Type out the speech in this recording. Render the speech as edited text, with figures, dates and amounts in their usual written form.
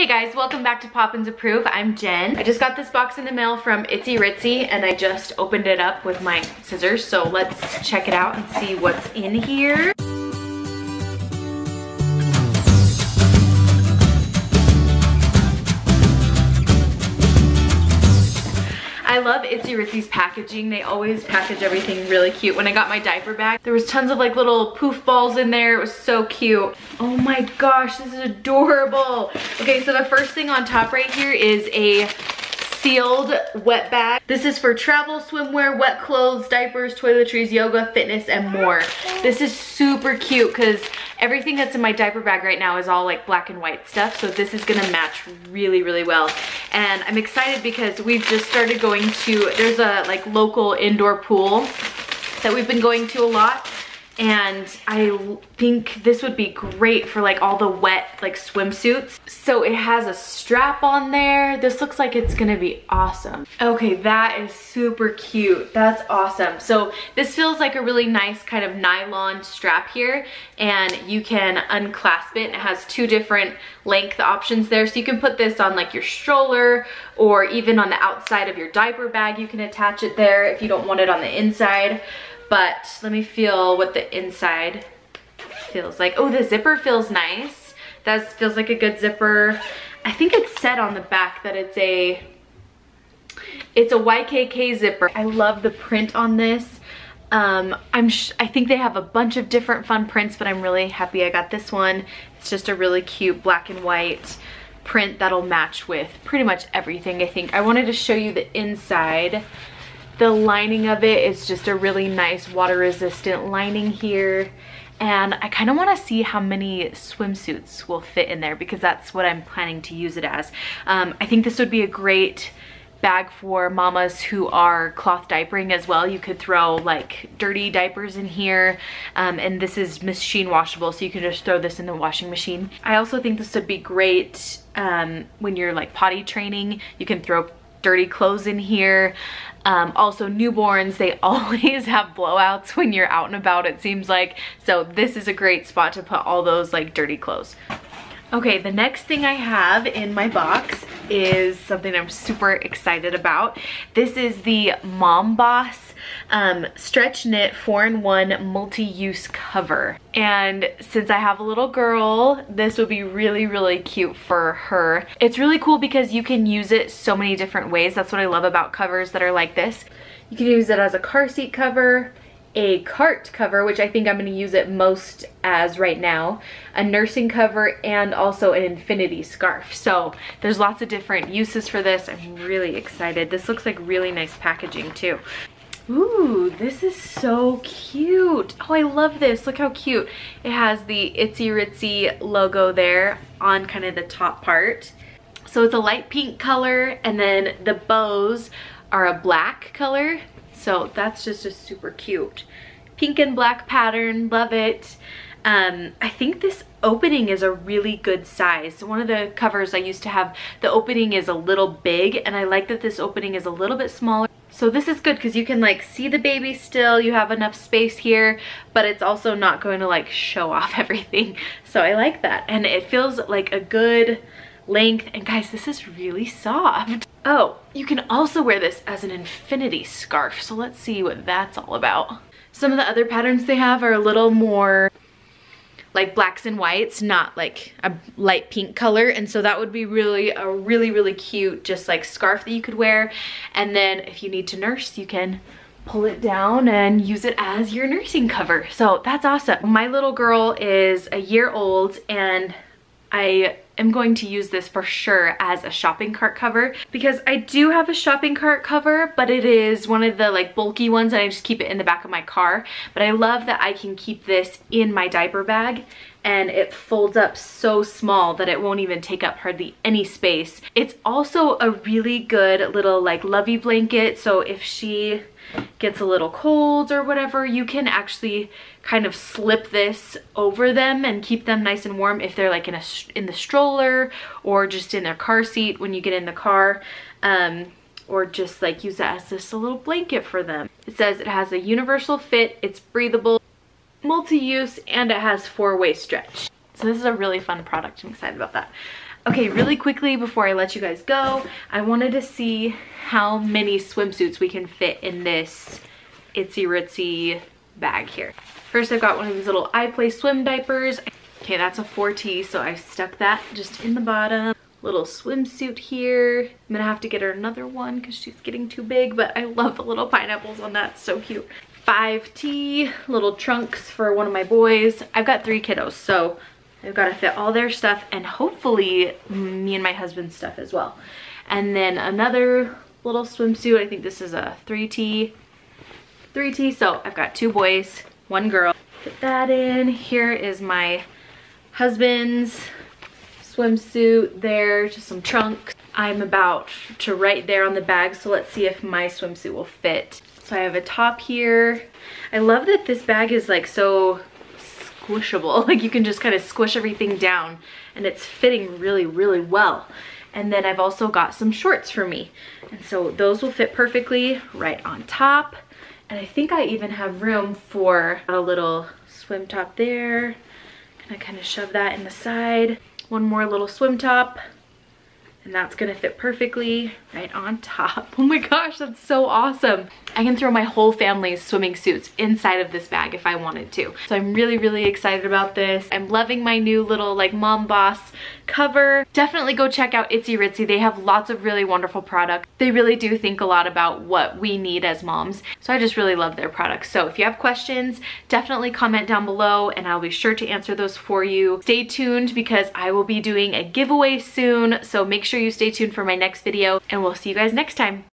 Hey guys, welcome back to Poppins Approved. I'm Jen. I just got this box in the mail from Itzy Ritzy and I just opened it up with my scissors. So let's check it out and see what's in here. I love Itzy Ritzy's packaging. They always package everything really cute. When I got my diaper bag, there was tons of like little poof balls in there. It was so cute. Oh my gosh, this is adorable. Okay, so the first thing on top right here is a sealed wet bag. This is for travel, swimwear, wet clothes, diapers, toiletries, yoga, fitness, and more. This is super cute because everything that's in my diaper bag right now is all like black and white stuff, so this is gonna match really, really well. And I'm excited because we've just started going to, there's a like local indoor pool that we've been going to a lot. And I think this would be great for like all the wet like swimsuits. So it has a strap on there. This looks like it's gonna be awesome. Okay, that is super cute. That's awesome. So this feels like a really nice kind of nylon strap here, and you can unclasp it. And it has two different length options there. So you can put this on like your stroller or even on the outside of your diaper bag. You can attach it there if you don't want it on the inside. But let me feel what the inside feels like. Oh, the zipper feels nice. That feels like a good zipper. I think it said on the back that it's a YKK zipper. I love the print on this. I think they have a bunch of different fun prints, but I'm really happy I got this one. It's just a really cute black and white print that'll match with pretty much everything, I think. I wanted to show you the inside. The lining of it is just a really nice water resistant lining here. And I kind of want to see how many swimsuits will fit in there because that's what I'm planning to use it as. I think this would be a great bag for mamas who are cloth diapering as well. You could throw like dirty diapers in here. And this is machine washable, so you can just throw this in the washing machine. I also think this would be great when you're like potty training. You can throw dirty clothes in here. Also newborns, they always have blowouts when you're out and about, it seems like. So this is a great spot to put all those like dirty clothes. Okay, the next thing I have in my box is something I'm super excited about. This is the Mom Boss Stretch Knit 4-in-1 Multi-Use Cover. And since I have a little girl, this would be really, really cute for her. It's really cool because you can use it so many different ways. That's what I love about covers that are like this. You can use it as a car seat cover, a cart cover, which I think I'm going to use it most as right now, a nursing cover, and also an infinity scarf. So there's lots of different uses for this. I'm really excited. This looks like really nice packaging too. Ooh, this is so cute. Oh, I love this. Look how cute. It has the Itzy Ritzy logo there on kind of the top part. So it's a light pink color, and then the bows are a black color. So that's just a super cute pink and black pattern. Love it. I think this opening is a really good size. So one of the covers I used to have, the opening is a little big, and I like that this opening is a little bit smaller. So this is good because you can like see the baby still. You have enough space here, but it's also not going to like show off everything. So I like that. And it feels like a good length. And guys, this is really soft. Oh, you can also wear this as an infinity scarf. So let's see what that's all about. Some of the other patterns they have are a little more like blacks and whites, not like a light pink color. And so that would be really a really cute just like scarf that you could wear. And then if you need to nurse, you can pull it down and use it as your nursing cover. So that's awesome. My little girl is a year old, and I'm going to use this for sure as a shopping cart cover because I do have a shopping cart cover, but it is one of the like bulky ones and I just keep it in the back of my car. But I love that I can keep this in my diaper bag, and it folds up so small that it won't even take up hardly any space. It's also a really good little like lovey blanket, so if she gets a little cold or whatever, you can actually kind of slip this over them and keep them nice and warm if they're like in the stroller or just in their car seat when you get in the car, or just like use it as just a little blanket for them. It says it has a universal fit, it's breathable, multi-use, and it has four-way stretch. So this is a really fun product. I'm excited about that. Okay, really quickly before I let you guys go, I wanted to see how many swimsuits we can fit in this Itzy Ritzy bag here. First, I've got one of these little iPlay swim diapers. Okay, that's a 4T, so I stuck that just in the bottom. Little swimsuit here. I'm gonna have to get her another one because she's getting too big, but I love the little pineapples on that, so cute. 5T, little trunks for one of my boys. I've got 3 kiddos, so I've got to fit all their stuff and hopefully me and my husband's stuff as well. And then another little swimsuit. I think this is a 3T, so I've got 2 boys, 1 girl. Put that in. Here is my husband's swimsuit there, just some trunks. I'm about to write there on the bag, so let's see if my swimsuit will fit. So I have a top here. I love that this bag is like so squishable, like you can just kind of squish everything down and it's fitting really, really well. And then I've also got some shorts for me, and so those will fit perfectly right on top. And I think I even have room for a little swim top there. Gonna kind of shove that in the side. One more little swim top, and that's gonna fit perfectly right on top. Oh my gosh, that's so awesome. I can throw my whole family's swimming suits inside of this bag if I wanted to. So I'm really, really excited about this. I'm loving my new little like mom boss cover. Definitely go check out Itzy Ritzy. They have lots of really wonderful products. They really do think a lot about what we need as moms. So I just really love their products. So if you have questions, definitely comment down below and I'll be sure to answer those for you. Stay tuned because I will be doing a giveaway soon. So make sure you stay tuned for my next video and we'll see you guys next time.